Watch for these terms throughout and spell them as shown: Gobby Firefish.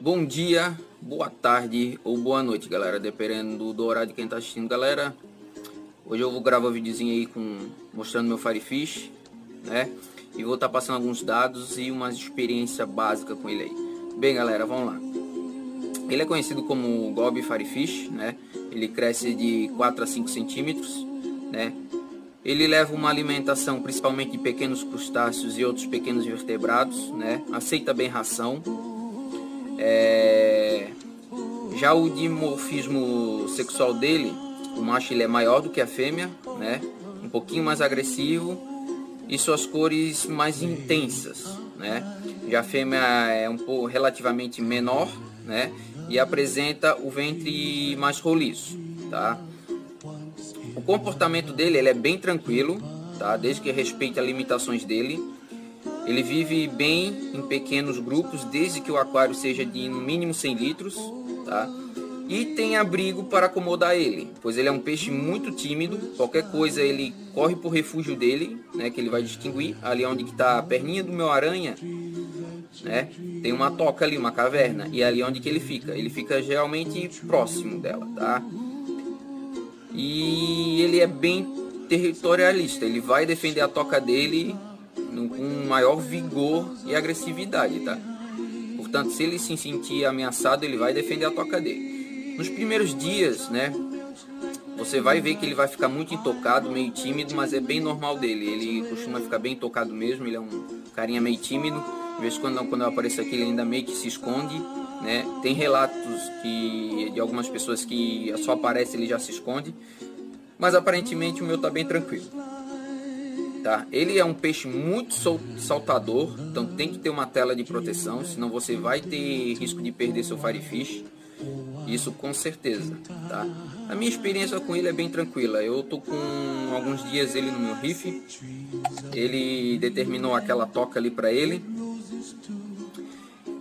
Bom dia, boa tarde ou boa noite, galera, dependendo do horário de quem tá assistindo, galera. Hoje eu vou gravar um videozinho aí mostrando meu Firefish, né? E vou estar passando alguns dados e uma experiência básica com ele aí. Bem, galera, vamos lá. Ele é conhecido como Gobby Firefish, né? Ele cresce de 4 a 5 centímetros, né? Ele leva uma alimentação principalmente de pequenos crustáceos e outros pequenos vertebrados, né? Aceita bem ração. Já o dimorfismo sexual dele, o macho ele é maior do que a fêmea, né? Um pouquinho mais agressivo e suas cores mais intensas, né? Já a fêmea é um pouco relativamente menor, né? E apresenta o ventre mais roliço, tá? O comportamento dele ele é bem tranquilo, tá? Desde que respeite as limitações dele. Ele vive bem em pequenos grupos, desde que o aquário seja de no mínimo 100 litros, tá? E tem abrigo para acomodar ele, pois ele é um peixe muito tímido. Qualquer coisa ele corre para o refúgio dele, né? Que ele vai distinguir ali onde está a perninha do meu aranha, né? Tem uma toca ali, uma caverna, e é ali onde que ele fica. Ele fica geralmente próximo dela, tá? E ele é bem territorialista. Ele vai defender a toca dele com maior vigor e agressividade, tá? Portanto, se ele se sentir ameaçado, ele vai defender a toca dele. Nos primeiros dias, né, você vai ver que ele vai ficar muito intocado, meio tímido, mas é bem normal dele. Ele costuma ficar bem intocado mesmo, ele é um carinha meio tímido. De vez em quando eu apareço aqui, ele ainda meio que se esconde, né? Tem relatos de algumas pessoas que só aparece ele já se esconde, mas aparentemente o meu tá bem tranquilo. Tá? Ele é um peixe muito saltador, então tem que ter uma tela de proteção, senão você vai ter risco de perder seu Firefish, isso com certeza, tá? A minha experiência com ele é bem tranquila. Eu tô com alguns dias ele no meu riff, ele determinou aquela toca ali para ele,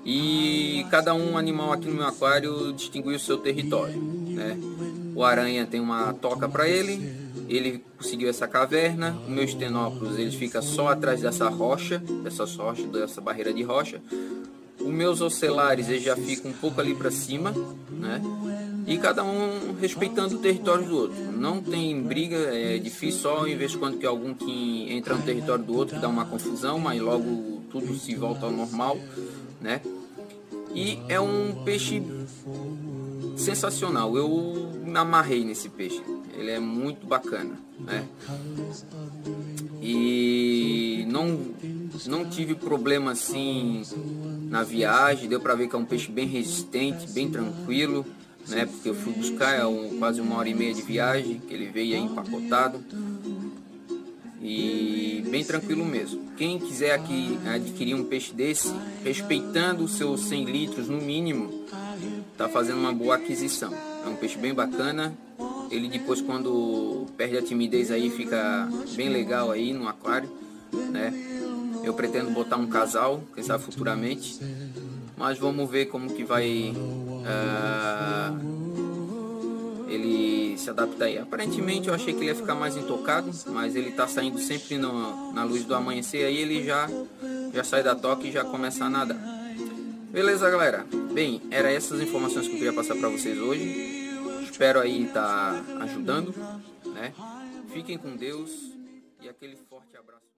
e cada um animal aqui no meu aquário distinguiu o seu território, né? O aranha tem uma toca para ele. Ele conseguiu essa caverna. O meu estenópolis ele fica só atrás dessa rocha, dessa barreira de rocha. Os meus ocelares eles já ficam um pouco ali para cima, né? E cada um respeitando o território do outro. Não tem briga, é difícil, só em vez de quando que algum que entra no território do outro dá uma confusão, mas logo tudo se volta ao normal, né? E é um peixe sensacional. Eu me amarrei nesse peixe. Ele é muito bacana, né? E não tive problema assim na viagem. Deu para ver que é um peixe bem resistente, bem tranquilo, né? Porque eu fui buscar quase uma hora e meia de viagem, que ele veio aí empacotado. E bem tranquilo mesmo. Quem quiser aqui adquirir um peixe desse, respeitando os seus 100 litros no mínimo, tá fazendo uma boa aquisição. É um peixe bem bacana. Ele depois, quando perde a timidez aí, fica bem legal aí no aquário, né? Eu pretendo botar um casal, quem sabe futuramente, mas vamos ver como que vai ele se adaptar aí. Aparentemente eu achei que ele ia ficar mais intocado, mas ele tá saindo sempre na luz do amanhecer aí, ele já sai da toca e já começa a nadar. Beleza, galera? Bem, era essas informações que eu queria passar para vocês hoje. Espero aí tá ajudando, né? Fiquem com Deus e aquele forte abraço.